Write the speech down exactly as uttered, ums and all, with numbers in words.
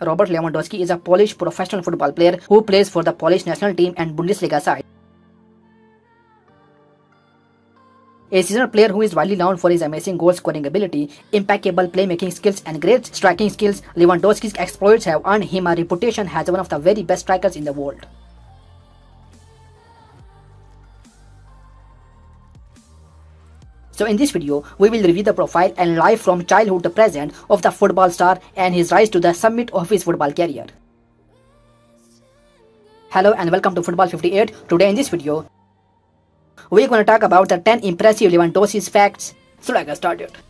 Robert Lewandowski is a Polish professional football player who plays for the Polish national team and Bundesliga side. A seasoned player who is widely known for his amazing goal-scoring ability, impeccable playmaking skills and great striking skills, Lewandowski's exploits have earned him a reputation as one of the very best strikers in the world. So in this video, we will review the profile and life from childhood to present of the football star and his rise to the summit of his football career. Hello and welcome to Football fifty-eight. Today in this video, we're going to talk about the ten impressive Lewandowski's facts. So let's get started.